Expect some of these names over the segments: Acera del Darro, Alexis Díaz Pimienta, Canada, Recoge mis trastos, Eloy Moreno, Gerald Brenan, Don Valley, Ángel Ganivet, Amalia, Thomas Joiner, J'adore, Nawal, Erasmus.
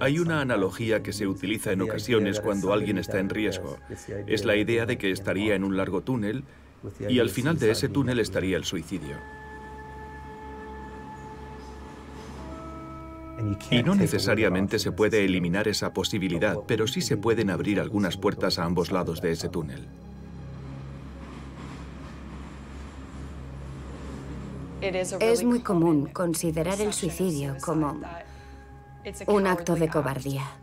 Hay una analogía que se utiliza en ocasiones cuando alguien está en riesgo. Es la idea de que estaría en un largo túnel y al final de ese túnel estaría el suicidio. Y no necesariamente se puede eliminar esa posibilidad, pero sí se pueden abrir algunas puertas a ambos lados de ese túnel. Es muy común considerar el suicidio como un acto de cobardía.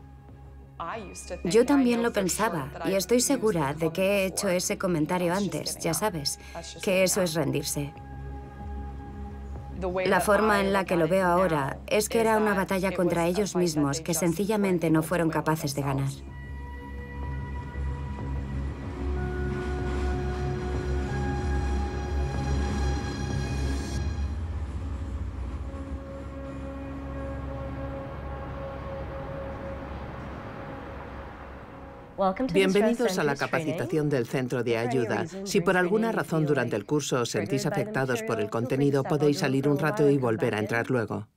Yo también lo pensaba y estoy segura de que he hecho ese comentario antes, ya sabes, que eso es rendirse. La forma en la que lo veo ahora es que era una batalla contra ellos mismos que sencillamente no fueron capaces de ganar. Bienvenidos a la capacitación del Centro de Ayuda. Si por alguna razón durante el curso os sentís afectados por el contenido, podéis salir un rato y volver a entrar luego.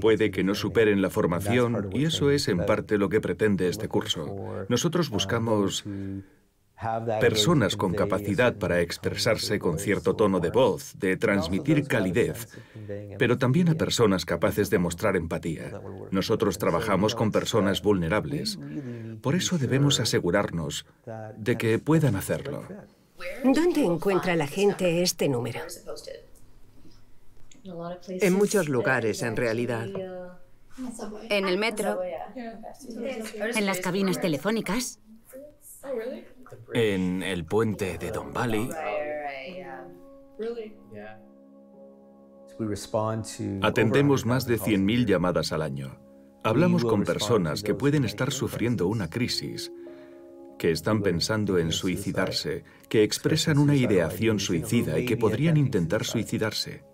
Puede que no superen la formación y eso es en parte lo que pretende este curso. Nosotros buscamos personas con capacidad para expresarse con cierto tono de voz, de transmitir calidez, pero también a personas capaces de mostrar empatía. Nosotros trabajamos con personas vulnerables. Por eso debemos asegurarnos de que puedan hacerlo. ¿Dónde encuentra la gente este número? En muchos lugares, en realidad. En el metro, en las cabinas telefónicas, en el puente de Don Valley. Atendemos más de 100.000 llamadas al año. Hablamos con personas que pueden estar sufriendo una crisis, que están pensando en suicidarse, que expresan una ideación suicida y que podrían intentar suicidarse.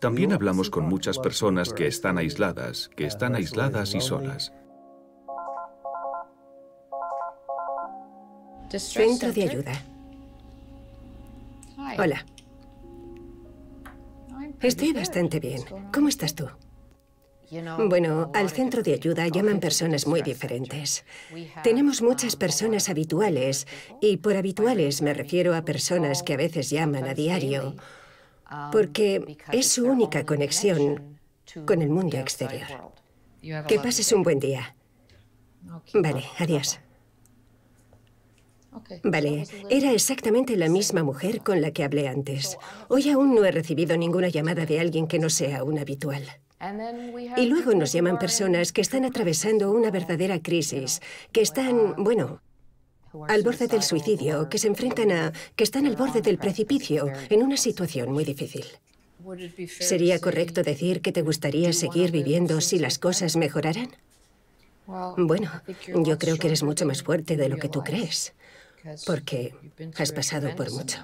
También hablamos con muchas personas que están aisladas y solas. Centro de Ayuda. Hola. Estoy bastante bien. ¿Cómo estás tú? Bueno, al Centro de Ayuda llaman personas muy diferentes. Tenemos muchas personas habituales, y por habituales me refiero a personas que a veces llaman a diario, porque es su única conexión con el mundo exterior. Que pases un buen día. Vale, adiós. Vale, era exactamente la misma mujer con la que hablé antes. Hoy aún no he recibido ninguna llamada de alguien que no sea un habitual. Y luego nos llaman personas que están atravesando una verdadera crisis, que están, bueno, al borde del suicidio, que se enfrentan a... que están al borde del precipicio, en una situación muy difícil. ¿Sería correcto decir que te gustaría seguir viviendo si las cosas mejoraran? Bueno, yo creo que eres mucho más fuerte de lo que tú crees, porque has pasado por mucho.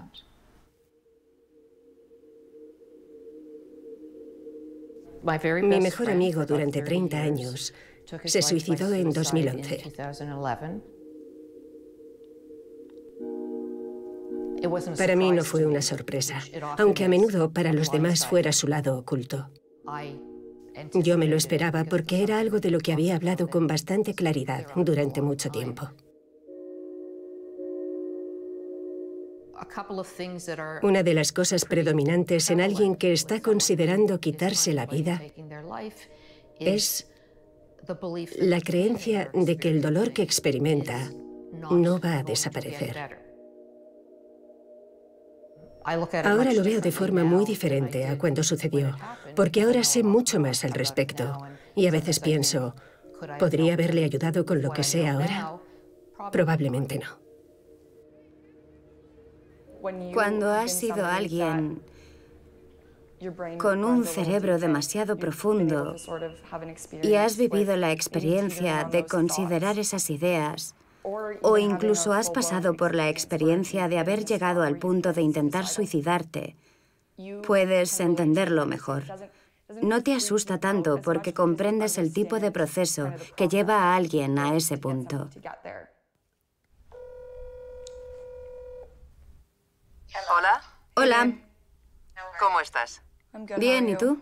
Mi mejor amigo durante 30 años se suicidó en 2011. Para mí no fue una sorpresa, aunque a menudo para los demás fuera su lado oculto. Yo me lo esperaba porque era algo de lo que había hablado con bastante claridad durante mucho tiempo. Una de las cosas predominantes en alguien que está considerando quitarse la vida es la creencia de que el dolor que experimenta no va a desaparecer. Ahora lo veo de forma muy diferente a cuando sucedió, porque ahora sé mucho más al respecto. Y a veces pienso, ¿podría haberle ayudado con lo que sé ahora? Probablemente no. Cuando has sido alguien con un cerebro demasiado profundo y has vivido la experiencia de considerar esas ideas, o incluso has pasado por la experiencia de haber llegado al punto de intentar suicidarte, puedes entenderlo mejor. No te asusta tanto porque comprendes el tipo de proceso que lleva a alguien a ese punto. Hola. Hola. ¿Cómo estás? Bien, ¿y tú?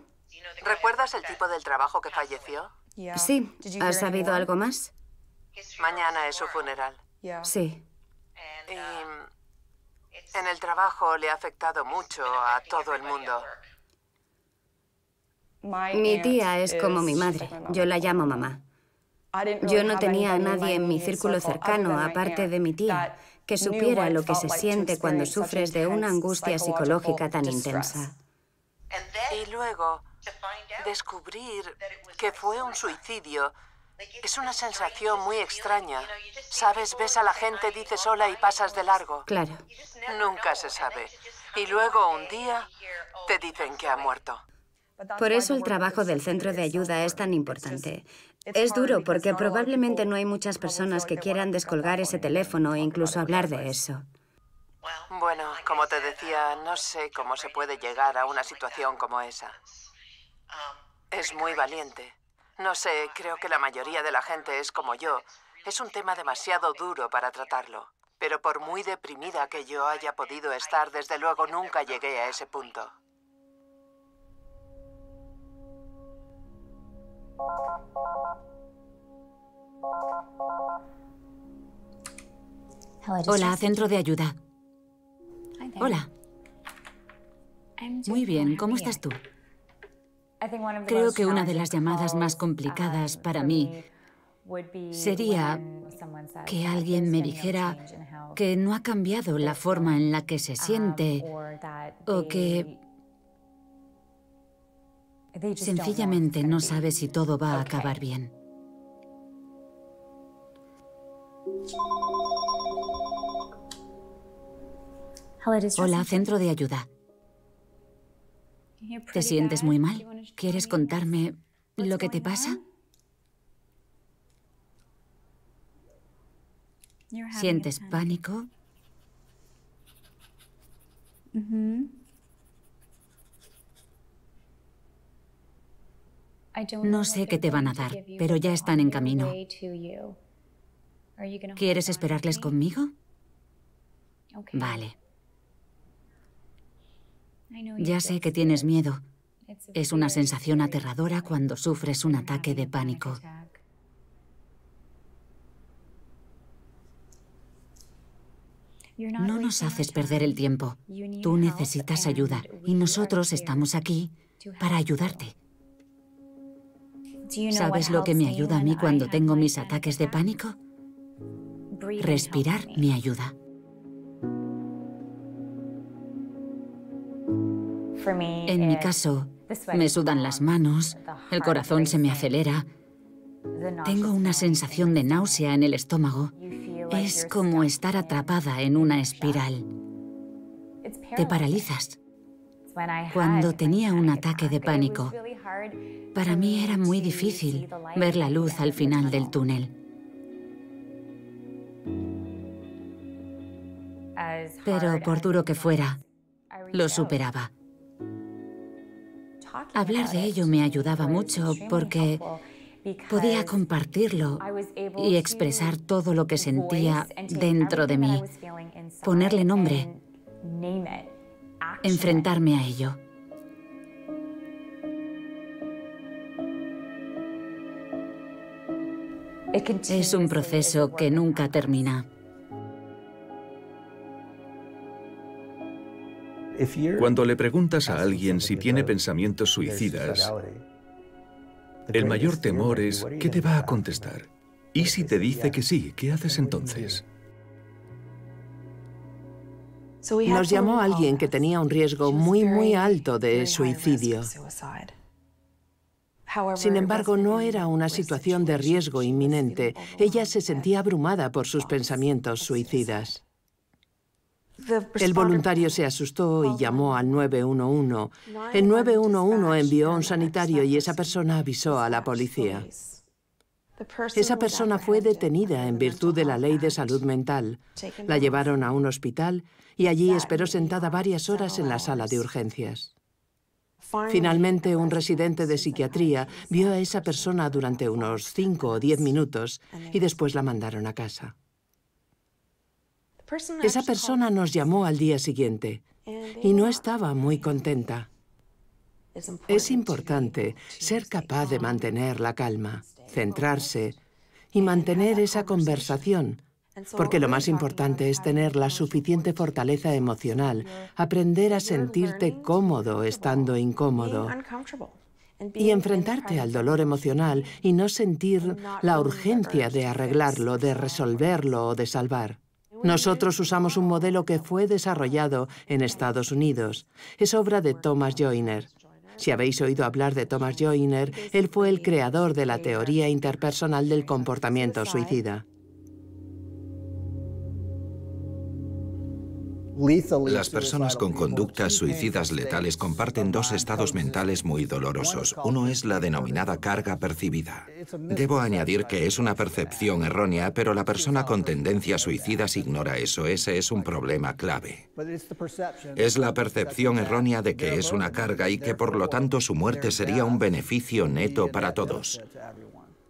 ¿Recuerdas el tipo del trabajo que falleció? Sí. ¿Has sabido algo más? Mañana es su funeral. Sí. Y en el trabajo le ha afectado mucho a todo el mundo. Mi tía es como mi madre. Yo la llamo mamá. Yo no tenía a nadie en mi círculo cercano, aparte de mi tía, que supiera lo que se siente cuando sufres de una angustia psicológica tan intensa. Y luego, descubrir que fue un suicidio es una sensación muy extraña. Sabes, ves a la gente, dices hola y pasas de largo. Claro. Nunca se sabe. Y luego un día te dicen que ha muerto. Por eso el trabajo del centro de ayuda es tan importante. Es duro porque probablemente no hay muchas personas que quieran descolgar ese teléfono e incluso hablar de eso. Bueno, como te decía, no sé cómo se puede llegar a una situación como esa. Es muy valiente. No sé, creo que la mayoría de la gente es como yo. Es un tema demasiado duro para tratarlo. Pero por muy deprimida que yo haya podido estar, desde luego nunca llegué a ese punto. Hola, centro de ayuda. Hola. Muy bien, ¿cómo estás tú? Creo que una de las llamadas más complicadas para mí sería que alguien me dijera que no ha cambiado la forma en la que se siente o que sencillamente no sabe si todo va a acabar bien. Hola, centro de ayuda. ¿Te sientes muy mal? ¿Quieres contarme lo que te pasa? ¿Sientes pánico? No sé qué te van a dar, pero ya están en camino. ¿Quieres esperarles conmigo? Vale. Ya sé que tienes miedo. Es una sensación aterradora cuando sufres un ataque de pánico. No nos haces perder el tiempo. Tú necesitas ayuda y nosotros estamos aquí para ayudarte. ¿Sabes lo que me ayuda a mí cuando tengo mis ataques de pánico? Respirar me ayuda. En mi caso, me sudan las manos, el corazón se me acelera, tengo una sensación de náusea en el estómago. Es como estar atrapada en una espiral. Te paralizas. Cuando tenía un ataque de pánico, para mí era muy difícil ver la luz al final del túnel. Pero por duro que fuera, lo superaba. Hablar de ello me ayudaba mucho porque podía compartirlo y expresar todo lo que sentía dentro de mí, ponerle nombre, enfrentarme a ello. Es un proceso que nunca termina. Cuando le preguntas a alguien si tiene pensamientos suicidas, el mayor temor es ¿qué te va a contestar? Y si te dice que sí, ¿qué haces entonces? Nos llamó alguien que tenía un riesgo muy, muy alto de suicidio. Sin embargo, no era una situación de riesgo inminente. Ella se sentía abrumada por sus pensamientos suicidas. El voluntario se asustó y llamó al 911. El 911 envió a un sanitario y esa persona avisó a la policía. Esa persona fue detenida en virtud de la ley de salud mental. La llevaron a un hospital y allí esperó sentada varias horas en la sala de urgencias. Finalmente, un residente de psiquiatría vio a esa persona durante unos 5 o 10 minutos y después la mandaron a casa. Esa persona nos llamó al día siguiente y no estaba muy contenta. Es importante ser capaz de mantener la calma, centrarse y mantener esa conversación, porque lo más importante es tener la suficiente fortaleza emocional, aprender a sentirte cómodo estando incómodo y enfrentarte al dolor emocional y no sentir la urgencia de arreglarlo, de resolverlo o de salvar. Nosotros usamos un modelo que fue desarrollado en Estados Unidos. Es obra de Thomas Joiner. Si habéis oído hablar de Thomas Joiner, él fue el creador de la teoría interpersonal del comportamiento suicida. Las personas con conductas suicidas letales comparten dos estados mentales muy dolorosos. Uno es la denominada carga percibida. Debo añadir que es una percepción errónea, pero la persona con tendencias suicidas ignora eso. Ese es un problema clave. Es la percepción errónea de que es una carga y que por lo tanto su muerte sería un beneficio neto para todos.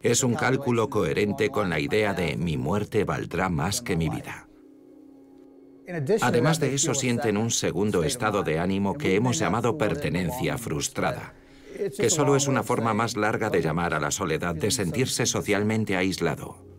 Es un cálculo coherente con la idea de mi muerte valdrá más que mi vida. Además de eso, sienten un segundo estado de ánimo que hemos llamado pertenencia frustrada, que solo es una forma más larga de llamar a la soledad, de sentirse socialmente aislado.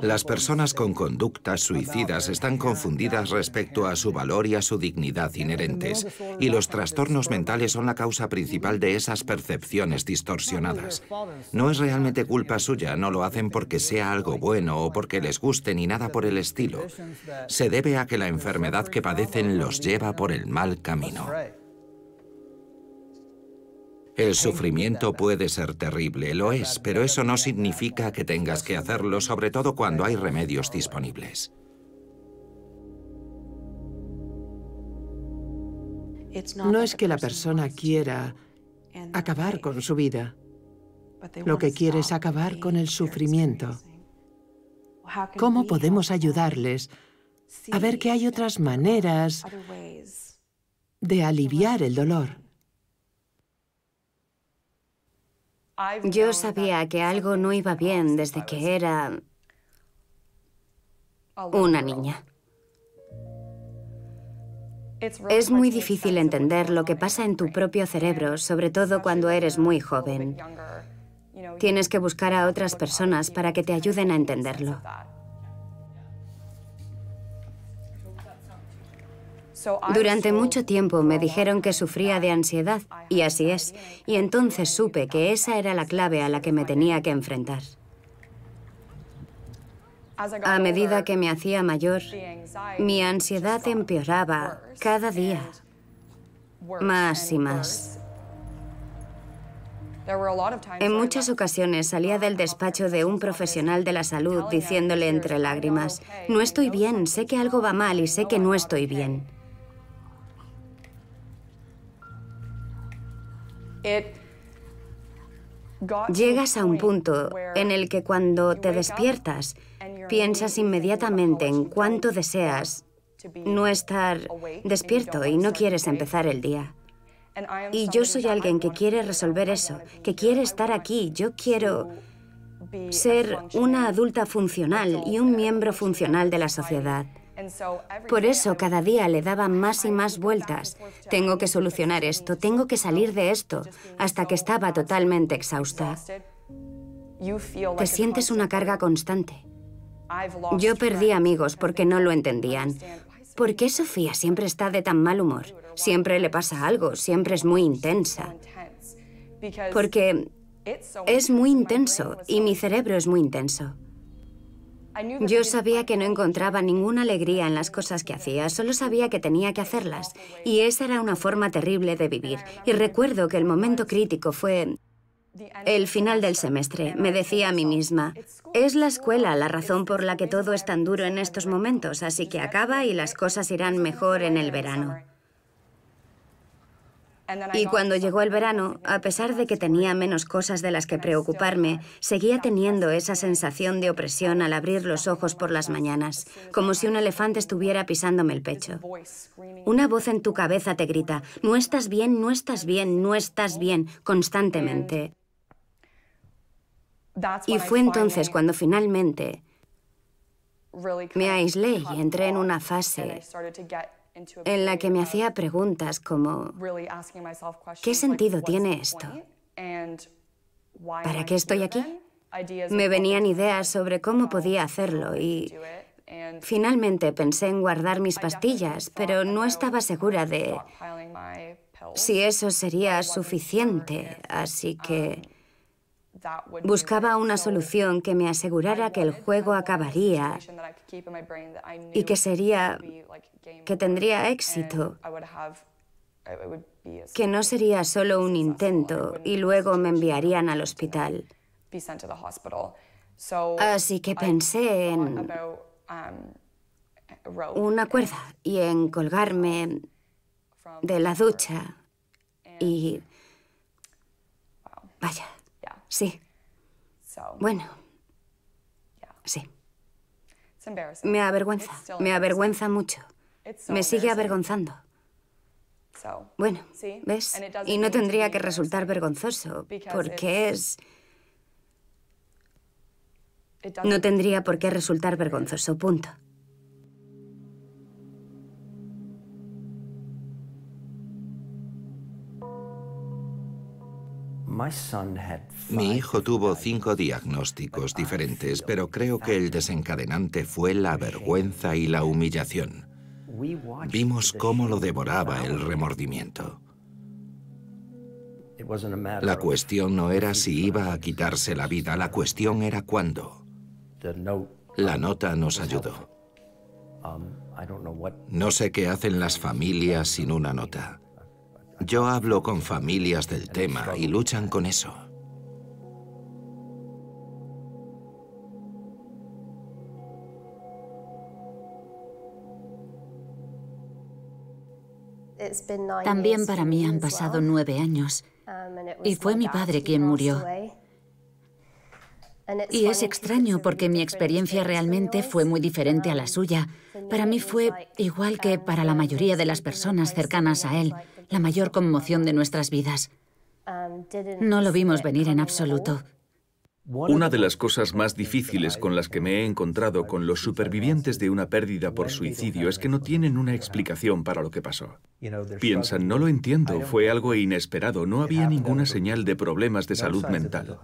Las personas con conductas suicidas están confundidas respecto a su valor y a su dignidad inherentes, y los trastornos mentales son la causa principal de esas percepciones distorsionadas. No es realmente culpa suya, no lo hacen porque sea algo bueno o porque les guste ni nada por el estilo. Se debe a que la enfermedad que padecen los lleva por el mal camino. El sufrimiento puede ser terrible, lo es, pero eso no significa que tengas que hacerlo, sobre todo cuando hay remedios disponibles. No es que la persona quiera acabar con su vida. Lo que quiere es acabar con el sufrimiento. ¿Cómo podemos ayudarles a ver que hay otras maneras de aliviar el dolor? Yo sabía que algo no iba bien desde que era una niña. Es muy difícil entender lo que pasa en tu propio cerebro, sobre todo cuando eres muy joven. Tienes que buscar a otras personas para que te ayuden a entenderlo. Durante mucho tiempo me dijeron que sufría de ansiedad, y así es, y entonces supe que esa era la clave a la que me tenía que enfrentar. A medida que me hacía mayor, mi ansiedad empeoraba cada día, más y más. En muchas ocasiones salía del despacho de un profesional de la salud diciéndole entre lágrimas, «No estoy bien, sé que algo va mal y sé que no estoy bien». Llegas a un punto en el que cuando te despiertas, piensas inmediatamente en cuánto deseas no estar despierto y no quieres empezar el día. Y yo soy alguien que quiere resolver eso, que quiere estar aquí. Yo quiero ser una adulta funcional y un miembro funcional de la sociedad. Por eso cada día le daba más y más vueltas. Tengo que solucionar esto, tengo que salir de esto, hasta que estaba totalmente exhausta. Te sientes una carga constante. Yo perdí amigos porque no lo entendían. ¿Por qué Sofía siempre está de tan mal humor? Siempre le pasa algo, siempre es muy intensa. Porque es muy intenso y mi cerebro es muy intenso. Yo sabía que no encontraba ninguna alegría en las cosas que hacía, solo sabía que tenía que hacerlas. Y esa era una forma terrible de vivir. Y recuerdo que el momento crítico fue el final del semestre. Me decía a mí misma, es la escuela la razón por la que todo es tan duro en estos momentos, así que acaba y las cosas irán mejor en el verano. Y cuando llegó el verano, a pesar de que tenía menos cosas de las que preocuparme, seguía teniendo esa sensación de opresión al abrir los ojos por las mañanas, como si un elefante estuviera pisándome el pecho. Una voz en tu cabeza te grita, no estás bien, no estás bien, no estás bien, constantemente. Y fue entonces cuando finalmente Me aislé y entré en una fase en la que me hacía preguntas como, ¿qué sentido tiene esto? ¿Para qué estoy aquí? Me venían ideas sobre cómo podía hacerlo y finalmente pensé en guardar mis pastillas, pero no estaba segura de si eso sería suficiente, así que buscaba una solución que me asegurara que el juego acabaría y que tendría éxito, que no sería solo un intento y luego me enviarían al hospital. Así que pensé en una cuerda y en colgarme de la ducha y... Vaya, sí. Bueno, sí. Me avergüenza mucho. Me sigue avergonzando. Bueno, ¿ves? Y no tendría que resultar vergonzoso, porque es... No tendría por qué resultar vergonzoso, punto. Mi hijo tuvo 5 diagnósticos diferentes, pero creo que el desencadenante fue la vergüenza y la humillación. Vimos cómo lo devoraba el remordimiento. La cuestión no era si iba a quitarse la vida, la cuestión era cuándo. La nota nos ayudó. No sé qué hacen las familias sin una nota. Yo hablo con familias del tema y luchan con eso. También para mí han pasado 9 años y fue mi padre quien murió. Y es extraño porque mi experiencia realmente fue muy diferente a la suya. Para mí fue, igual que para la mayoría de las personas cercanas a él, la mayor conmoción de nuestras vidas. No lo vimos venir en absoluto. Una de las cosas más difíciles con las que me he encontrado con los supervivientes de una pérdida por suicidio es que no tienen una explicación para lo que pasó. Piensan, no lo entiendo, fue algo inesperado, no había ninguna señal de problemas de salud mental.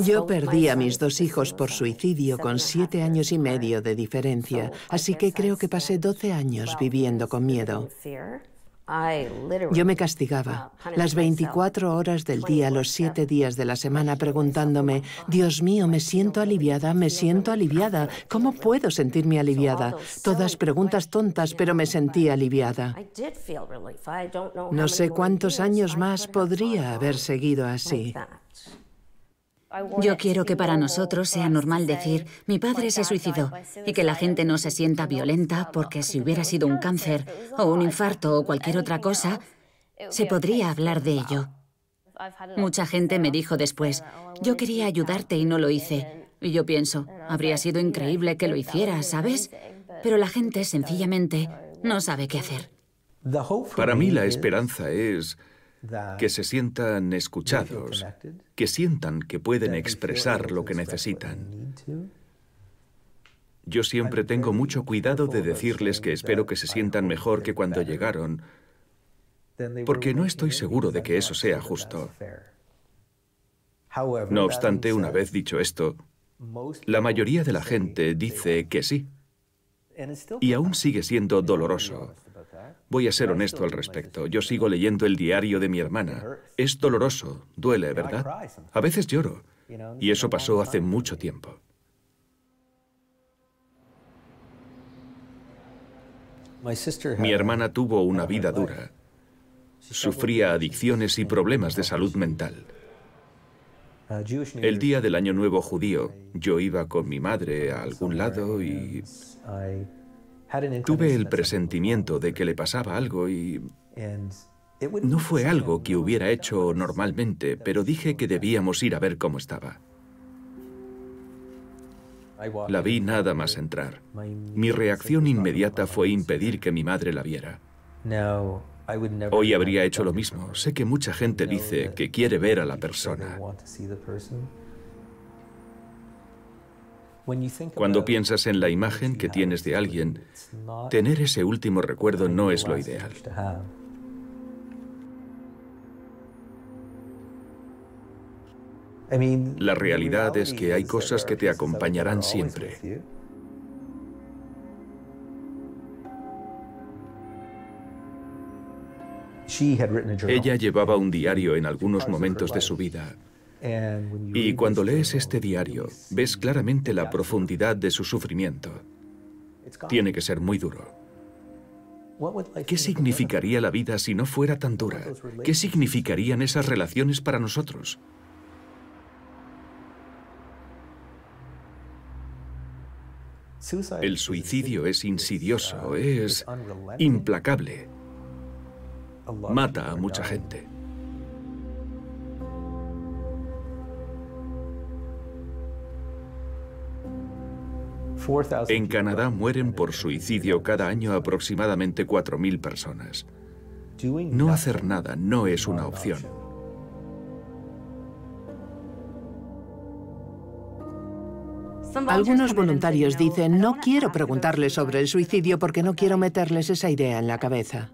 Yo perdí a mis 2 hijos por suicidio con 7 años y medio de diferencia, así que creo que pasé 12 años viviendo con miedo. Yo me castigaba las 24 horas del día, los 7 días de la semana, preguntándome, Dios mío, me siento aliviada, ¿cómo puedo sentirme aliviada? Todas preguntas tontas, pero me sentí aliviada. No sé cuántos años más podría haber seguido así. Yo quiero que para nosotros sea normal decir, mi padre se suicidó, y que la gente no se sienta violenta porque si hubiera sido un cáncer o un infarto o cualquier otra cosa, se podría hablar de ello. Mucha gente me dijo después, yo quería ayudarte y no lo hice. Y yo pienso, habría sido increíble que lo hiciera, ¿sabes? Pero la gente sencillamente no sabe qué hacer. Para mí la esperanza es... que se sientan escuchados, que sientan que pueden expresar lo que necesitan. Yo siempre tengo mucho cuidado de decirles que espero que se sientan mejor que cuando llegaron, porque no estoy seguro de que eso sea justo. No obstante, una vez dicho esto, la mayoría de la gente dice que sí, y aún sigue siendo doloroso. Voy a ser honesto al respecto. Yo sigo leyendo el diario de mi hermana. Es doloroso, duele, ¿verdad? A veces lloro. Y eso pasó hace mucho tiempo. Mi hermana tuvo una vida dura. Sufría adicciones y problemas de salud mental. El día del Año Nuevo judío, yo iba con mi madre a algún lado y... tuve el presentimiento de que le pasaba algo y... no fue algo que hubiera hecho normalmente, pero dije que debíamos ir a ver cómo estaba. La vi nada más entrar. Mi reacción inmediata fue impedir que mi madre la viera. Hoy habría hecho lo mismo. Sé que mucha gente dice que quiere ver a la persona. Cuando piensas en la imagen que tienes de alguien, tener ese último recuerdo no es lo ideal. La realidad es que hay cosas que te acompañarán siempre. Ella llevaba un diario en algunos momentos de su vida. Y cuando lees este diario, ves claramente la profundidad de su sufrimiento. Tiene que ser muy duro. ¿Qué significaría la vida si no fuera tan dura? ¿Qué significarían esas relaciones para nosotros? El suicidio es insidioso, es implacable. Mata a mucha gente. En Canadá mueren por suicidio cada año aproximadamente 4.000 personas. No hacer nada no es una opción. Algunos voluntarios dicen, no quiero preguntarles sobre el suicidio porque no quiero meterles esa idea en la cabeza.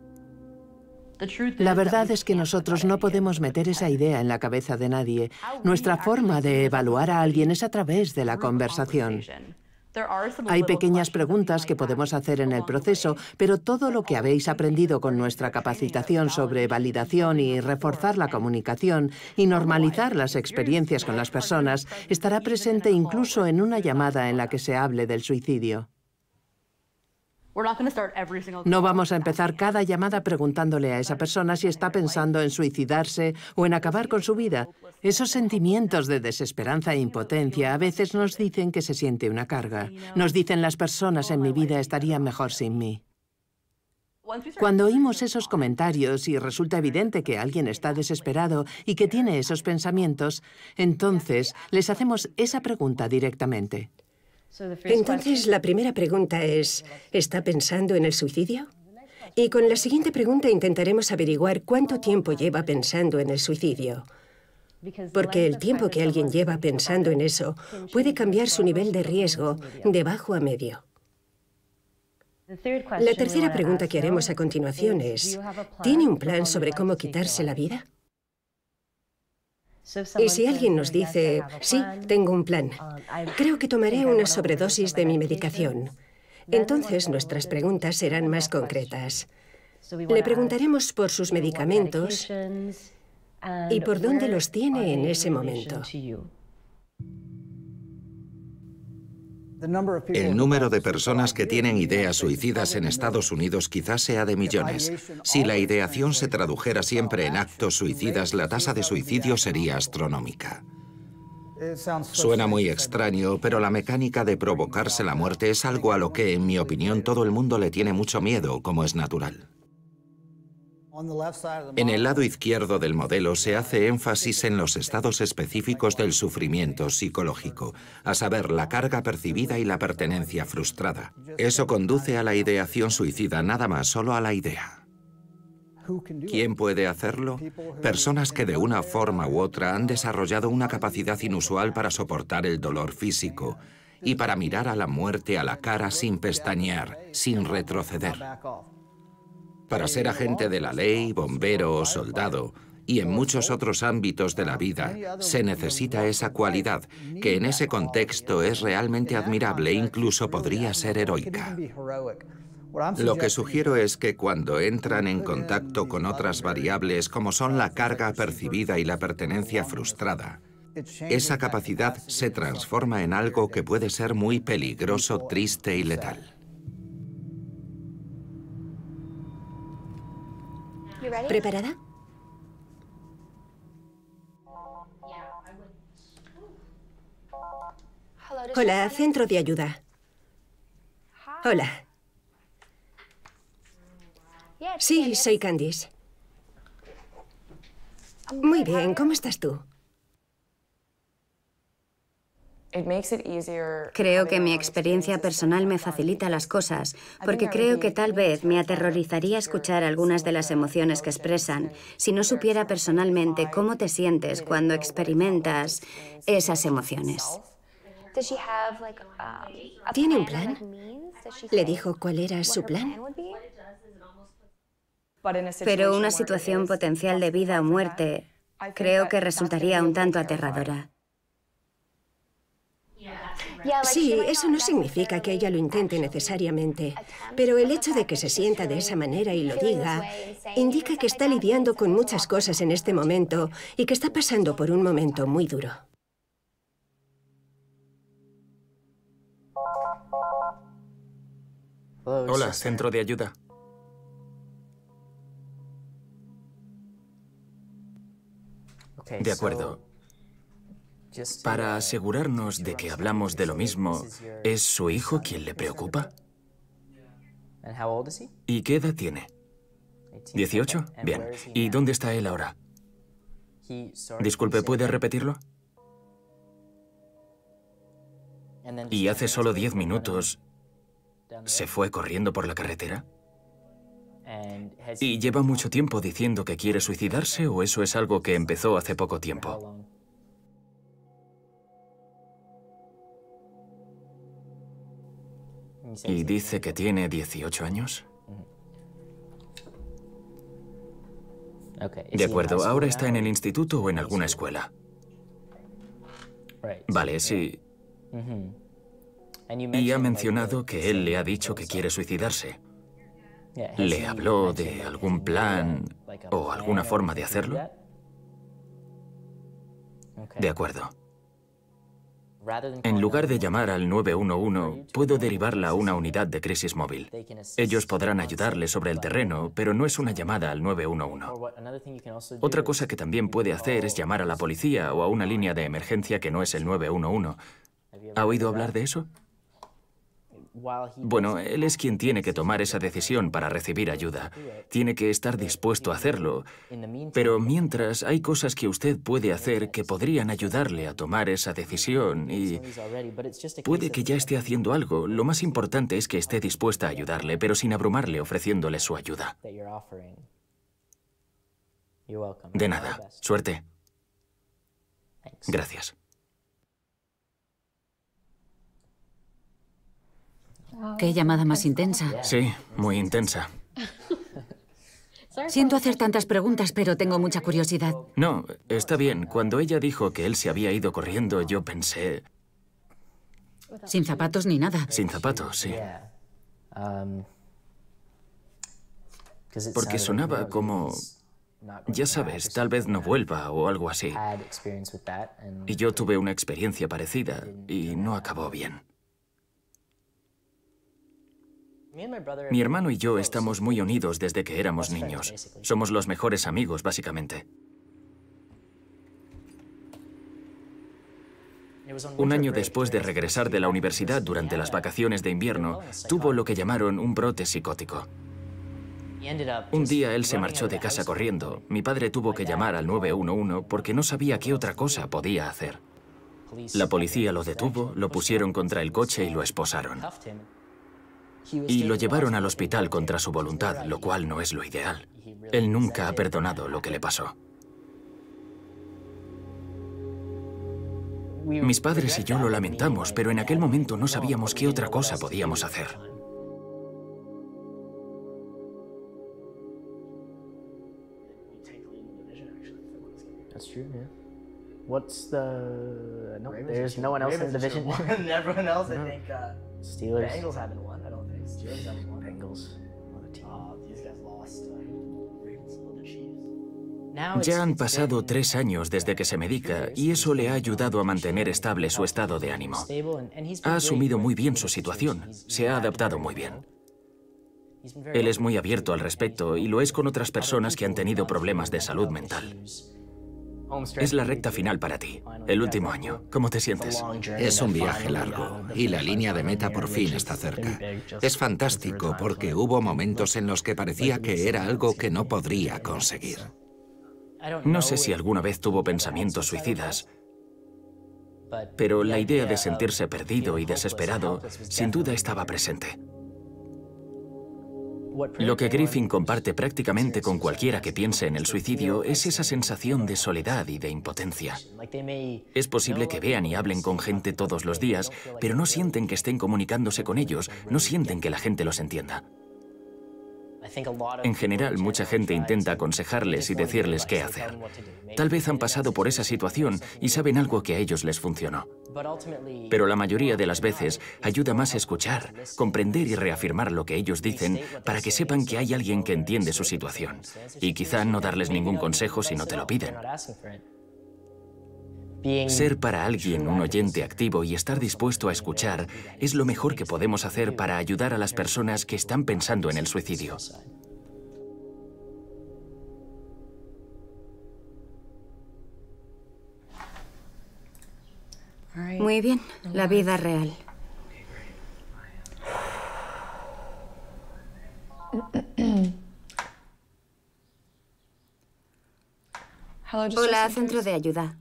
La verdad es que nosotros no podemos meter esa idea en la cabeza de nadie. Nuestra forma de evaluar a alguien es a través de la conversación. Hay pequeñas preguntas que podemos hacer en el proceso, pero todo lo que habéis aprendido con nuestra capacitación sobre validación y reforzar la comunicación y normalizar las experiencias con las personas estará presente incluso en una llamada en la que se hable del suicidio. No vamos a empezar cada llamada preguntándole a esa persona si está pensando en suicidarse o en acabar con su vida. Esos sentimientos de desesperanza e impotencia a veces nos dicen que se siente una carga. Nos dicen las personas en mi vida estarían mejor sin mí. Cuando oímos esos comentarios y resulta evidente que alguien está desesperado y que tiene esos pensamientos, entonces les hacemos esa pregunta directamente. Entonces, la primera pregunta es, ¿está pensando en el suicidio? Y con la siguiente pregunta intentaremos averiguar cuánto tiempo lleva pensando en el suicidio. Porque el tiempo que alguien lleva pensando en eso puede cambiar su nivel de riesgo de bajo a medio. La tercera pregunta que haremos a continuación es, ¿tiene un plan sobre cómo quitarse la vida? Y si alguien nos dice, sí, tengo un plan, creo que tomaré una sobredosis de mi medicación, entonces nuestras preguntas serán más concretas. Le preguntaremos por sus medicamentos y por dónde los tiene en ese momento. El número de personas que tienen ideas suicidas en Estados Unidos quizás sea de millones. Si la ideación se tradujera siempre en actos suicidas, la tasa de suicidio sería astronómica. Suena muy extraño, pero la mecánica de provocarse la muerte es algo a lo que, en mi opinión, todo el mundo le tiene mucho miedo, como es natural. En el lado izquierdo del modelo se hace énfasis en los estados específicos del sufrimiento psicológico, a saber, la carga percibida y la pertenencia frustrada. Eso conduce a la ideación suicida, nada más, solo a la idea. ¿Quién puede hacerlo? Personas que de una forma u otra han desarrollado una capacidad inusual para soportar el dolor físico y para mirar a la muerte a la cara sin pestañear, sin retroceder. Para ser agente de la ley, bombero o soldado, y en muchos otros ámbitos de la vida, se necesita esa cualidad, que en ese contexto es realmente admirable e incluso podría ser heroica. Lo que sugiero es que cuando entran en contacto con otras variables como son la carga percibida y la pertenencia frustrada, esa capacidad se transforma en algo que puede ser muy peligroso, triste y letal. ¿Preparada? Hola, centro de ayuda. Hola. Sí, soy Candice. Muy bien, ¿cómo estás tú? Creo que mi experiencia personal me facilita las cosas, porque creo que tal vez me aterrorizaría escuchar algunas de las emociones que expresan si no supiera personalmente cómo te sientes cuando experimentas esas emociones. ¿Tiene un plan? ¿Le dijo cuál era su plan? Pero una situación potencial de vida o muerte creo que resultaría un tanto aterradora. Sí, eso no significa que ella lo intente necesariamente, pero el hecho de que se sienta de esa manera y lo diga indica que está lidiando con muchas cosas en este momento y que está pasando por un momento muy duro. Hola, centro de ayuda. De acuerdo. Para asegurarnos de que hablamos de lo mismo, ¿es su hijo quien le preocupa? ¿Y qué edad tiene? ¿18? Bien. ¿Y dónde está él ahora? Disculpe, ¿puede repetirlo? ¿Y hace solo 10 minutos se fue corriendo por la carretera? ¿Y lleva mucho tiempo diciendo que quiere suicidarse o eso es algo que empezó hace poco tiempo? ¿Y dice que tiene 18 años? De acuerdo, ¿ahora está en el instituto o en alguna escuela? Vale, sí. Y ha mencionado que él le ha dicho que quiere suicidarse. ¿Le habló de algún plan o alguna forma de hacerlo? De acuerdo. En lugar de llamar al 911, puedo derivarla a una unidad de crisis móvil. Ellos podrán ayudarle sobre el terreno, pero no es una llamada al 911. Otra cosa que también puede hacer es llamar a la policía o a una línea de emergencia que no es el 911. ¿Ha oído hablar de eso? Bueno, él es quien tiene que tomar esa decisión para recibir ayuda. Tiene que estar dispuesto a hacerlo. Pero mientras, hay cosas que usted puede hacer que podrían ayudarle a tomar esa decisión y puede que ya esté haciendo algo. Lo más importante es que esté dispuesta a ayudarle, pero sin abrumarle ofreciéndole su ayuda. De nada. Suerte. Gracias. ¿Qué llamada más intensa? Sí, muy intensa. Siento hacer tantas preguntas, pero tengo mucha curiosidad. No, está bien. Cuando ella dijo que él se había ido corriendo, yo pensé... Sin zapatos ni nada. Sin zapatos, sí. Porque sonaba como... Ya sabes, tal vez no vuelva o algo así. Y yo tuve una experiencia parecida y no acabó bien. Mi hermano y yo estamos muy unidos desde que éramos niños. Somos los mejores amigos, básicamente. Un año después de regresar de la universidad durante las vacaciones de invierno, tuvo lo que llamaron un brote psicótico. Un día él se marchó de casa corriendo. Mi padre tuvo que llamar al 911 porque no sabía qué otra cosa podía hacer. La policía lo detuvo, lo pusieron contra el coche y lo esposaron. Y lo llevaron al hospital contra su voluntad, lo cual no es lo ideal. Él nunca ha perdonado lo que le pasó. Mis padres y yo lo lamentamos, pero en aquel momento no sabíamos qué otra cosa podíamos hacer. Ya han pasado 3 años desde que se medica y eso le ha ayudado a mantener estable su estado de ánimo. Ha asumido muy bien su situación, se ha adaptado muy bien. Él es muy abierto al respecto y lo es con otras personas que han tenido problemas de salud mental. Es la recta final para ti, el último año. ¿Cómo te sientes? Es un viaje largo y la línea de meta por fin está cerca. Es fantástico porque hubo momentos en los que parecía que era algo que no podría conseguir. No sé si alguna vez tuvo pensamientos suicidas, pero la idea de sentirse perdido y desesperado sin duda estaba presente. Lo que Griffin comparte prácticamente con cualquiera que piense en el suicidio es esa sensación de soledad y de impotencia. Es posible que vean y hablen con gente todos los días, pero no sienten que estén comunicándose con ellos, no sienten que la gente los entienda. En general, mucha gente intenta aconsejarles y decirles qué hacer. Tal vez han pasado por esa situación y saben algo que a ellos les funcionó. Pero la mayoría de las veces ayuda más a escuchar, comprender y reafirmar lo que ellos dicen para que sepan que hay alguien que entiende su situación. Y quizá no darles ningún consejo si no te lo piden. Ser para alguien un oyente activo y estar dispuesto a escuchar es lo mejor que podemos hacer para ayudar a las personas que están pensando en el suicidio. Muy bien, la vida real. Hola, centro de ayuda.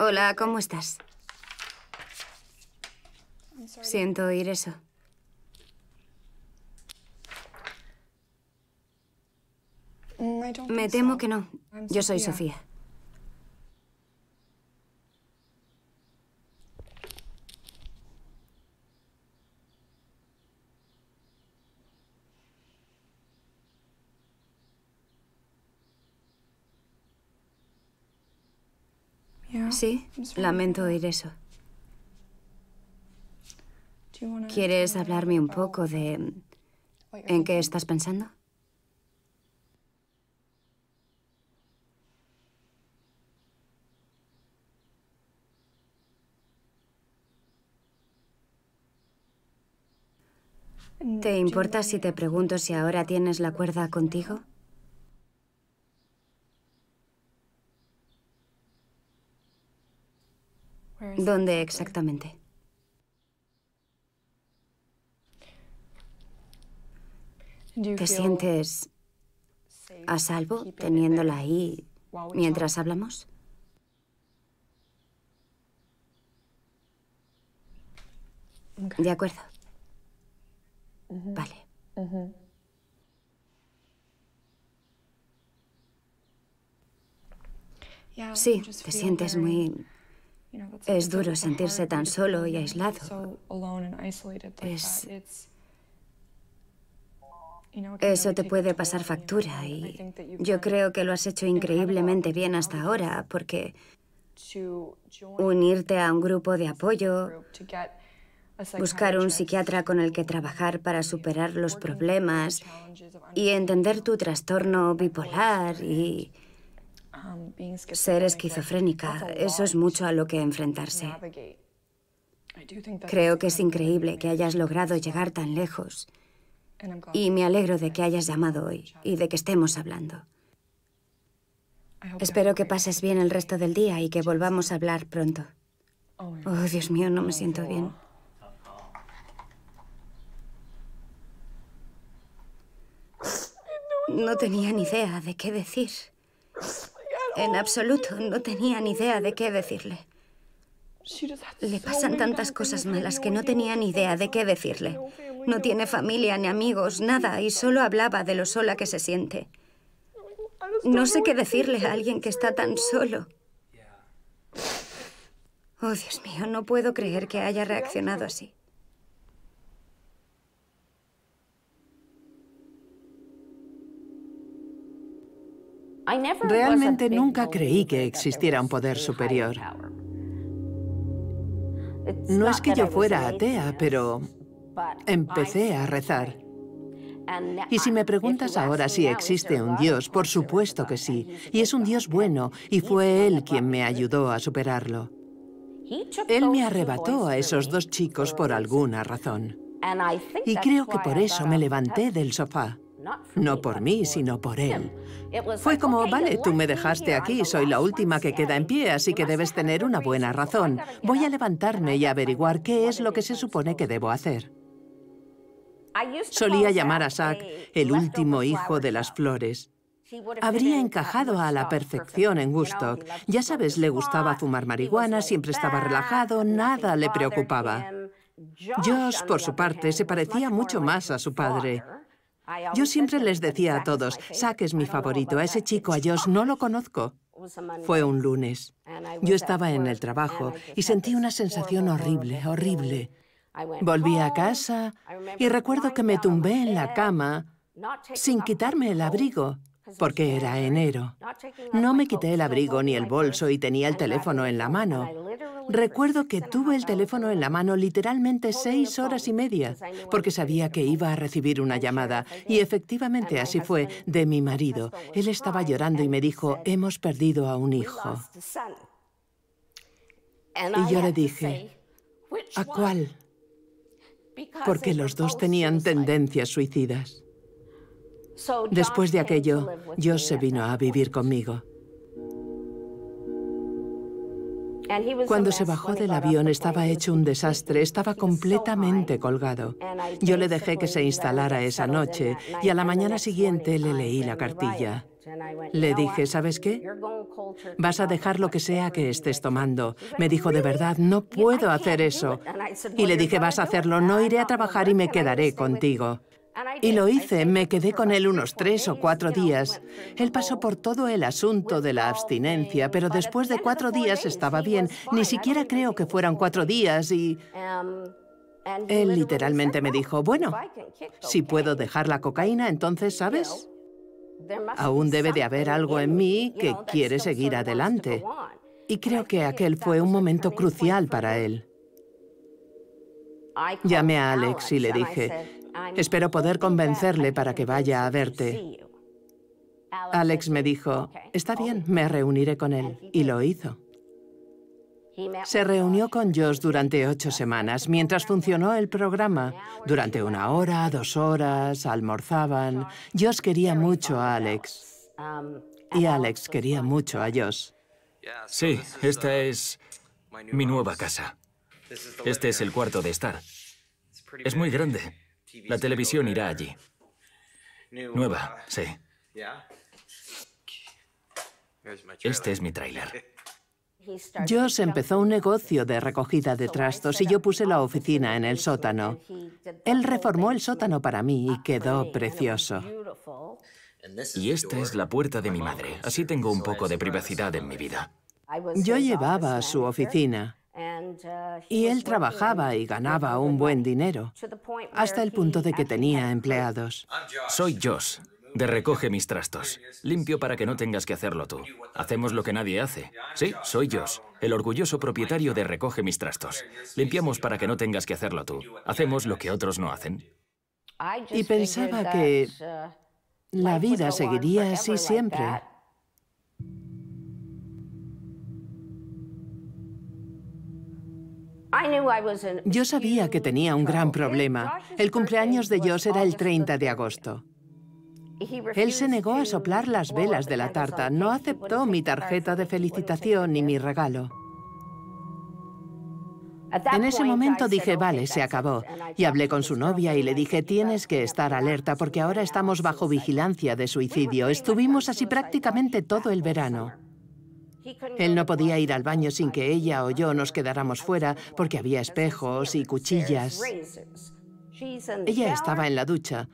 Hola, ¿cómo estás? Siento oír eso. Me temo que no. Yo soy Sofía. Sí, lamento oír eso. ¿Quieres hablarme un poco de en qué estás pensando? ¿Te importa si te pregunto si ahora tienes la cuerda contigo? ¿Dónde exactamente? ¿Te sientes a salvo teniéndola ahí mientras hablamos? De acuerdo. Vale. Sí, te sientes muy... Es duro sentirse tan solo y aislado. Eso te puede pasar factura y yo creo que lo has hecho increíblemente bien hasta ahora porque unirte a un grupo de apoyo, buscar un psiquiatra con el que trabajar para superar los problemas y entender tu trastorno bipolar y... Ser esquizofrénica, eso es mucho a lo que enfrentarse. Creo que es increíble que hayas logrado llegar tan lejos y me alegro de que hayas llamado hoy y de que estemos hablando. Espero que pases bien el resto del día y que volvamos a hablar pronto. Oh, Dios mío, no me siento bien. No tenía ni idea de qué decir. En absoluto, no tenía ni idea de qué decirle. Le pasan tantas cosas malas que no tenía ni idea de qué decirle. No tiene familia ni amigos, nada, y solo hablaba de lo sola que se siente. No sé qué decirle a alguien que está tan solo. Oh, Dios mío, no puedo creer que haya reaccionado así. Realmente nunca creí que existiera un poder superior. No es que yo fuera atea, pero empecé a rezar. Y si me preguntas ahora si existe un Dios, por supuesto que sí. Y es un Dios bueno, y fue Él quien me ayudó a superarlo. Él me arrebató a esos dos chicos por alguna razón. Y creo que por eso me levanté del sofá. No por mí, sino por él. Fue como, vale, tú me dejaste aquí, soy la última que queda en pie, así que debes tener una buena razón. Voy a levantarme y averiguar qué es lo que se supone que debo hacer. Solía llamar a Zach el último hijo de las flores. Habría encajado a la perfección en Woodstock. Ya sabes, le gustaba fumar marihuana, siempre estaba relajado, nada le preocupaba. Josh, por su parte, se parecía mucho más a su padre. Yo siempre les decía a todos, Zack es mi favorito, a ese chico, a Josh, no lo conozco. Fue un lunes. Yo estaba en el trabajo y sentí una sensación horrible, horrible. Volví a casa y recuerdo que me tumbé en la cama sin quitarme el abrigo, porque era enero. No me quité el abrigo ni el bolso y tenía el teléfono en la mano. Recuerdo que tuve el teléfono en la mano literalmente 6 horas y media, porque sabía que iba a recibir una llamada. Y efectivamente así fue, de mi marido. Él estaba llorando y me dijo, hemos perdido a un hijo. Y yo le dije, ¿a cuál? Porque los dos tenían tendencias suicidas. Después de aquello, Josh se vino a vivir conmigo. Cuando se bajó del avión estaba hecho un desastre, estaba completamente colgado. Yo le dejé que se instalara esa noche y a la mañana siguiente le leí la cartilla. Le dije, ¿sabes qué? Vas a dejar lo que sea que estés tomando. Me dijo, de verdad, no puedo hacer eso. Y le dije, vas a hacerlo, no iré a trabajar y me quedaré contigo. Y lo hice, me quedé con él unos 3 o 4 días. Él pasó por todo el asunto de la abstinencia, pero después de 4 días estaba bien. Ni siquiera creo que fueran 4 días y... Él literalmente me dijo, bueno, si puedo dejar la cocaína, entonces, ¿sabes? Aún debe de haber algo en mí que quiere seguir adelante. Y creo que aquel fue un momento crucial para él. Llamé a Alex y le dije... Espero poder convencerle para que vaya a verte. Alex me dijo, está bien, me reuniré con él. Y lo hizo. Se reunió con Josh durante 8 semanas, mientras funcionó el programa. Durante 1 hora, 2 horas, almorzaban. Josh quería mucho a Alex. Y Alex quería mucho a Josh. Sí, esta es mi nueva casa. Este es el cuarto de estar. Es muy grande. La televisión irá allí. Nueva, sí. Este es mi tráiler. Josh empezó un negocio de recogida de trastos y yo puse la oficina en el sótano. Él reformó el sótano para mí y quedó precioso. Y esta es la puerta de mi madre. Así tengo un poco de privacidad en mi vida. Yo llevaba a su oficina. Y él trabajaba y ganaba un buen dinero, hasta el punto de que tenía empleados. Soy Josh, de Recoge mis trastos. Limpio para que no tengas que hacerlo tú. Hacemos lo que nadie hace. Sí, soy Josh, el orgulloso propietario de Recoge mis trastos. Limpiamos para que no tengas que hacerlo tú. Hacemos lo que otros no hacen. Y pensaba que la vida seguiría así siempre. Yo sabía que tenía un gran problema. El cumpleaños de Josh era el 30 de agosto. Él se negó a soplar las velas de la tarta. No aceptó mi tarjeta de felicitación ni mi regalo. En ese momento dije, vale, se acabó. Y hablé con su novia y le dije, tienes que estar alerta porque ahora estamos bajo vigilancia de suicidio. Estuvimos así prácticamente todo el verano. Él no podía ir al baño sin que ella o yo nos quedáramos fuera porque había espejos y cuchillas. Ella estaba en la ducha.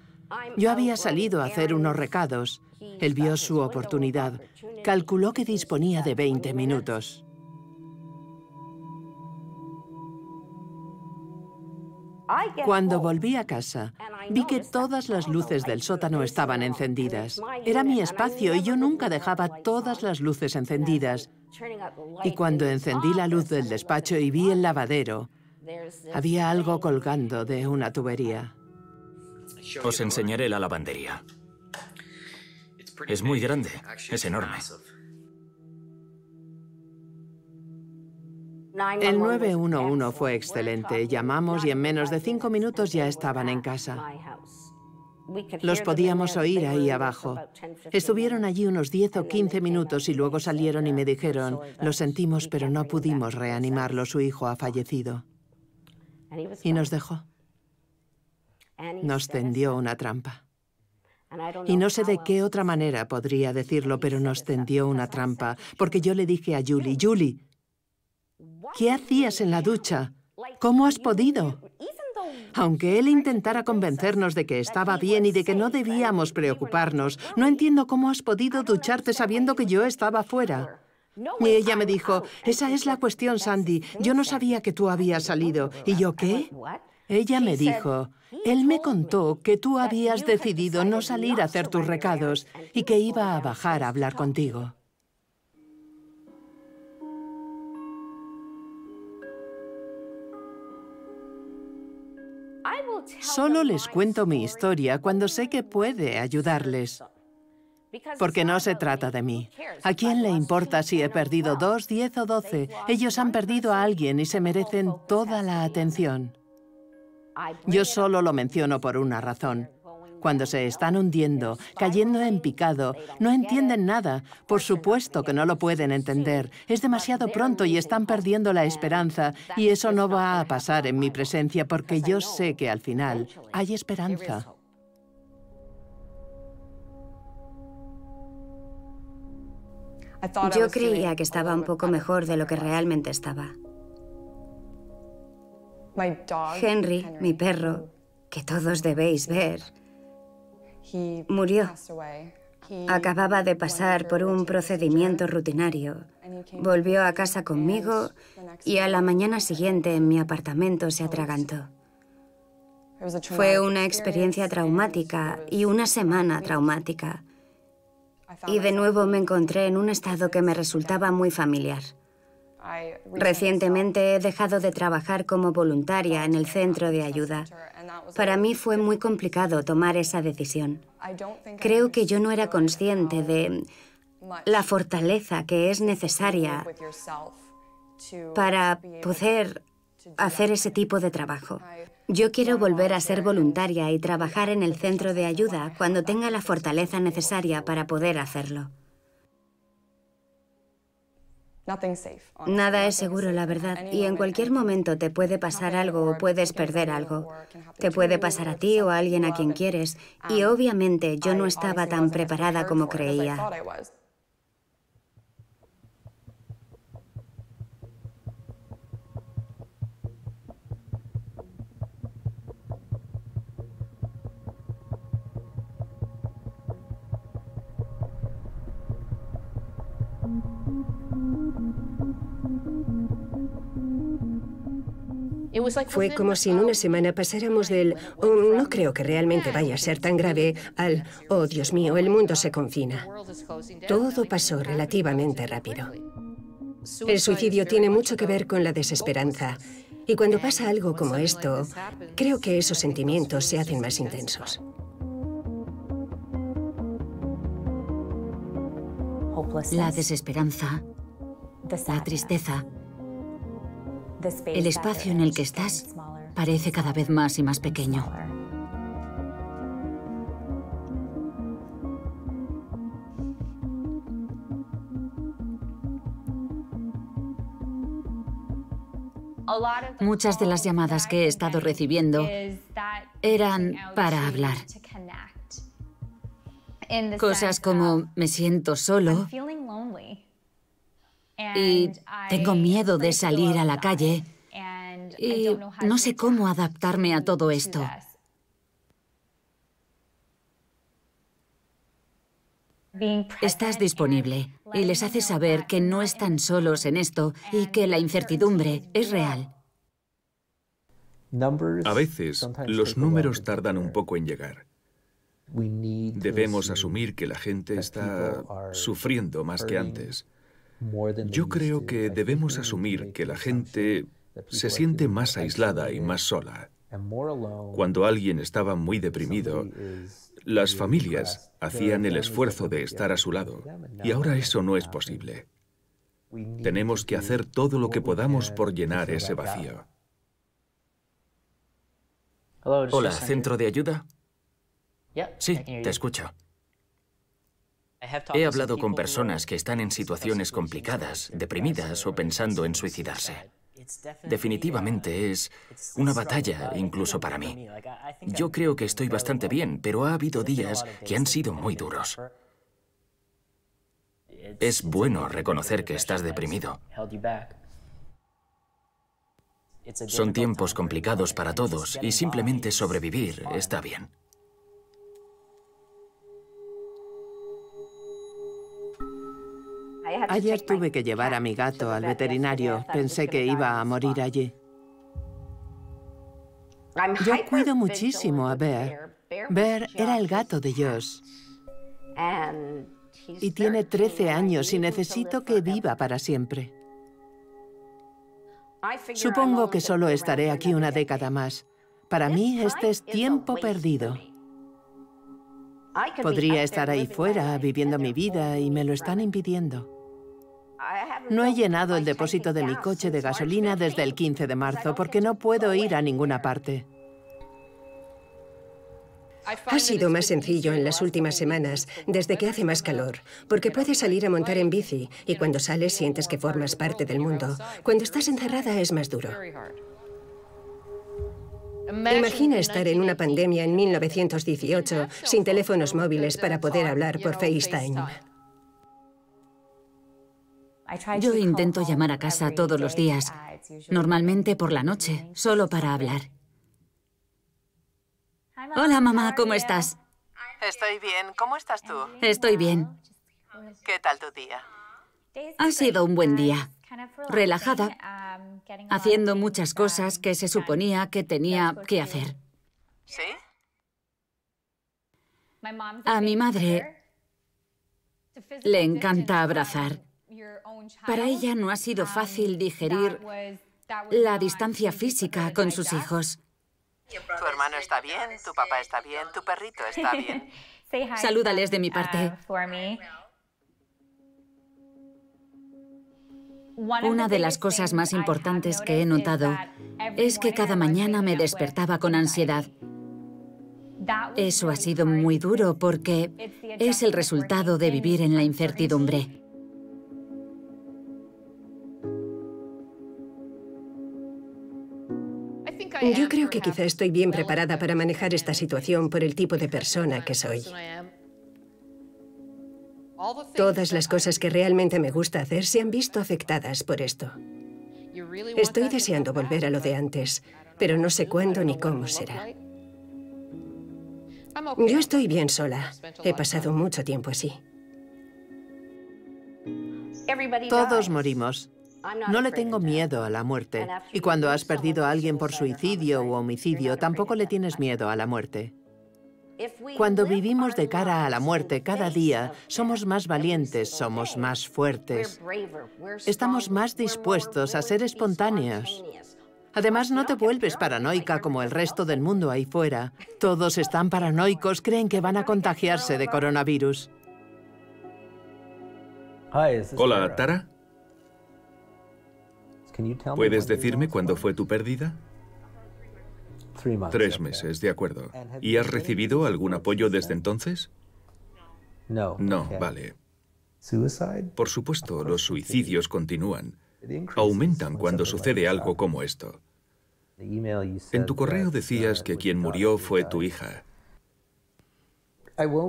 Yo había salido a hacer unos recados. Él vio su oportunidad. Calculó que disponía de 20 minutos. Cuando volví a casa, vi que todas las luces del sótano estaban encendidas. Era mi espacio y yo nunca dejaba todas las luces encendidas. Y cuando encendí la luz del despacho y vi el lavadero, había algo colgando de una tubería. Os enseñaré la lavandería. Es muy grande, es enorme. El 911 fue excelente. Llamamos y en menos de 5 minutos ya estaban en casa. Los podíamos oír ahí abajo. Estuvieron allí unos 10 o 15 minutos y luego salieron y me dijeron, lo sentimos, pero no pudimos reanimarlo. Su hijo ha fallecido. Y nos dejó. Nos tendió una trampa. Y no sé de qué otra manera podría decirlo, pero nos tendió una trampa. Porque yo le dije a Julie, Julie, ¿qué hacías en la ducha? ¿Cómo has podido? Aunque él intentara convencernos de que estaba bien y de que no debíamos preocuparnos, no entiendo cómo has podido ducharte sabiendo que yo estaba fuera. Y ella me dijo, esa es la cuestión, Sandy. Yo no sabía que tú habías salido. ¿Y yo qué? Ella me dijo, él me contó que tú habías decidido no salir a hacer tus recados y que iba a bajar a hablar contigo. Solo les cuento mi historia cuando sé que puede ayudarles. Porque no se trata de mí. ¿A quién le importa si he perdido 2, 10 o 12? Ellos han perdido a alguien y se merecen toda la atención. Yo solo lo menciono por una razón. Cuando se están hundiendo, cayendo en picado, no entienden nada. Por supuesto que no lo pueden entender. Es demasiado pronto y están perdiendo la esperanza. Y eso no va a pasar en mi presencia porque yo sé que al final hay esperanza. Yo creía que estaba un poco mejor de lo que realmente estaba. Henry, mi perro, que todos debéis ver, murió. Acababa de pasar por un procedimiento rutinario. Volvió a casa conmigo y a la mañana siguiente en mi apartamento se atragantó. Fue una experiencia traumática y una semana traumática. Y de nuevo me encontré en un estado que me resultaba muy familiar. Recientemente he dejado de trabajar como voluntaria en el centro de ayuda. Para mí fue muy complicado tomar esa decisión. Creo que yo no era consciente de la fortaleza que es necesaria para poder hacer ese tipo de trabajo. Yo quiero volver a ser voluntaria y trabajar en el centro de ayuda cuando tenga la fortaleza necesaria para poder hacerlo. Nada es seguro, la verdad, y en cualquier momento te puede pasar algo o puedes perder algo. Te puede pasar a ti o a alguien a quien quieres, y obviamente yo no estaba tan preparada como creía. Fue como si en una semana pasáramos del "oh, no creo que realmente vaya a ser tan grave" al "oh, Dios mío, el mundo se confina". Todo pasó relativamente rápido. El suicidio tiene mucho que ver con la desesperanza. Y cuando pasa algo como esto, creo que esos sentimientos se hacen más intensos. La desesperanza, la tristeza, el espacio en el que estás parece cada vez más y más pequeño. Muchas de las llamadas que he estado recibiendo eran para hablar. Cosas como "me siento solo" y "tengo miedo de salir a la calle" y "no sé cómo adaptarme a todo esto". Estás disponible y les haces saber que no están solos en esto y que la incertidumbre es real. A veces los números tardan un poco en llegar. Debemos asumir que la gente está sufriendo más que antes. Yo creo que debemos asumir que la gente se siente más aislada y más sola. Cuando alguien estaba muy deprimido, las familias hacían el esfuerzo de estar a su lado, y ahora eso no es posible. Tenemos que hacer todo lo que podamos por llenar ese vacío. Hola, ¿centro de ayuda? Sí, te escucho. He hablado con personas que están en situaciones complicadas, deprimidas o pensando en suicidarse. Definitivamente es una batalla, incluso para mí. Yo creo que estoy bastante bien, pero ha habido días que han sido muy duros. Es bueno reconocer que estás deprimido. Son tiempos complicados para todos y simplemente sobrevivir está bien. Ayer tuve que llevar a mi gato al veterinario. Pensé que iba a morir allí. Yo cuido muchísimo a Bear. Bear era el gato de Josh. Y tiene 13 años y necesito que viva para siempre. Supongo que solo estaré aquí una década más. Para mí, este es tiempo perdido. Podría estar ahí fuera, viviendo mi vida, y me lo están impidiendo. No he llenado el depósito de mi coche de gasolina desde el 15 de marzo porque no puedo ir a ninguna parte. Ha sido más sencillo en las últimas semanas, desde que hace más calor, porque puedes salir a montar en bici y cuando sales sientes que formas parte del mundo. Cuando estás encerrada es más duro. Imagina estar en una pandemia en 1918 sin teléfonos móviles para poder hablar por FaceTime. Yo intento llamar a casa todos los días, normalmente por la noche, solo para hablar. Hola, mamá, ¿cómo estás? Estoy bien, ¿cómo estás tú? Estoy bien. ¿Qué tal tu día? Ha sido un buen día, relajada, haciendo muchas cosas que se suponía que tenía que hacer. ¿Sí? A mi madre le encanta abrazar. Para ella no ha sido fácil digerir la distancia física con sus hijos. Tu hermano está bien, tu papá está bien, tu perrito está bien. Salúdales de mi parte. Una de las cosas más importantes que he notado es que cada mañana me despertaba con ansiedad. Eso ha sido muy duro porque es el resultado de vivir en la incertidumbre. Yo creo que quizá estoy bien preparada para manejar esta situación por el tipo de persona que soy. Todas las cosas que realmente me gusta hacer se han visto afectadas por esto. Estoy deseando volver a lo de antes, pero no sé cuándo ni cómo será. Yo estoy bien sola. He pasado mucho tiempo así. Todos morimos. No le tengo miedo a la muerte. Y cuando has perdido a alguien por suicidio u homicidio, tampoco le tienes miedo a la muerte. Cuando vivimos de cara a la muerte cada día, somos más valientes, somos más fuertes. Estamos más dispuestos a ser espontáneos. Además, no te vuelves paranoica como el resto del mundo ahí fuera. Todos están paranoicos, creen que van a contagiarse de coronavirus. Hola, Tara. ¿Puedes decirme cuándo fue tu pérdida? 3 meses, de acuerdo. ¿Y has recibido algún apoyo desde entonces? No, vale. Por supuesto, los suicidios continúan. Aumentan cuando sucede algo como esto. En tu correo decías que quien murió fue tu hija.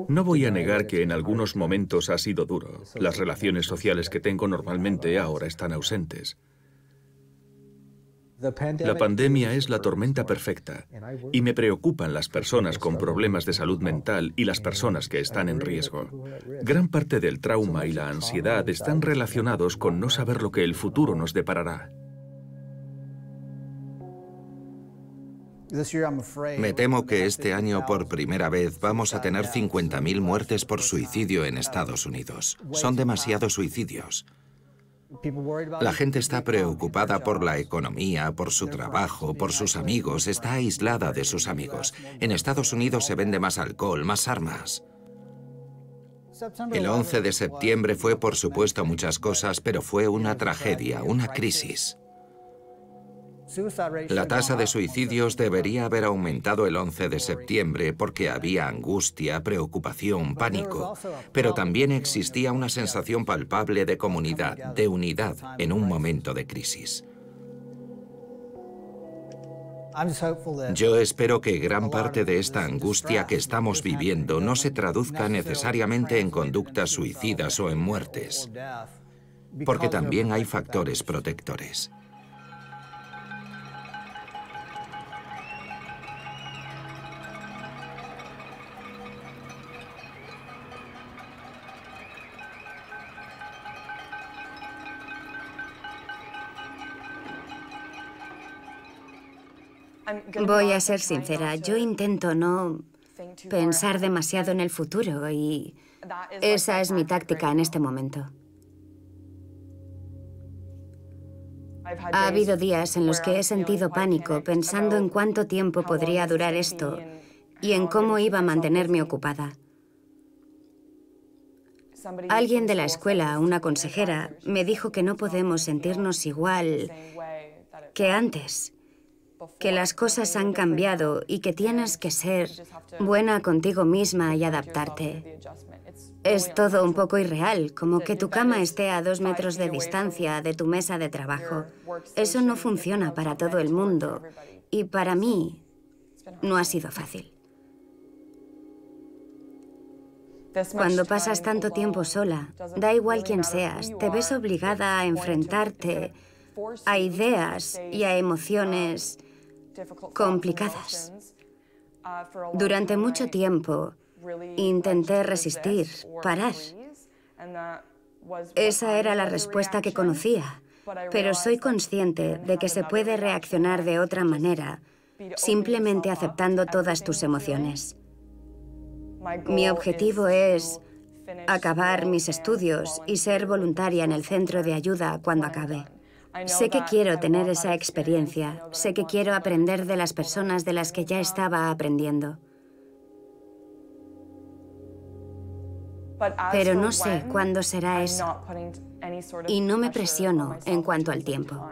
No voy a negar que en algunos momentos ha sido duro. Las relaciones sociales que tengo normalmente ahora están ausentes. La pandemia es la tormenta perfecta y me preocupan las personas con problemas de salud mental y las personas que están en riesgo. Gran parte del trauma y la ansiedad están relacionados con no saber lo que el futuro nos deparará. Me temo que este año por primera vez vamos a tener 50.000 muertes por suicidio en Estados Unidos. Son demasiados suicidios. La gente está preocupada por la economía, por su trabajo, por sus amigos, está aislada de sus amigos. En Estados Unidos se vende más alcohol, más armas. El 11 de septiembre fue, por supuesto, muchas cosas, pero fue una tragedia, una crisis. La tasa de suicidios debería haber aumentado el 11 de septiembre porque había angustia, preocupación, pánico, pero también existía una sensación palpable de comunidad, de unidad en un momento de crisis. Yo espero que gran parte de esta angustia que estamos viviendo no se traduzca necesariamente en conductas suicidas o en muertes, porque también hay factores protectores. Voy a ser sincera, yo intento no pensar demasiado en el futuro y esa es mi táctica en este momento. Ha habido días en los que he sentido pánico pensando en cuánto tiempo podría durar esto y en cómo iba a mantenerme ocupada. Alguien de la escuela, una consejera, me dijo que no podemos sentirnos igual que antes, que las cosas han cambiado y que tienes que ser buena contigo misma y adaptarte. Es todo un poco irreal, como que tu cama esté a 2 metros de distancia de tu mesa de trabajo. Eso no funciona para todo el mundo y para mí no ha sido fácil. Cuando pasas tanto tiempo sola, da igual quién seas, te ves obligada a enfrentarte a ideas y a emociones complicadas. Durante mucho tiempo intenté resistir, parar. Esa era la respuesta que conocía, pero soy consciente de que se puede reaccionar de otra manera, simplemente aceptando todas tus emociones. Mi objetivo es acabar mis estudios y ser voluntaria en el centro de ayuda cuando acabe. Sé que quiero tener esa experiencia, sé que quiero aprender de las personas de las que ya estaba aprendiendo. Pero no sé cuándo será eso y no me presiono en cuanto al tiempo.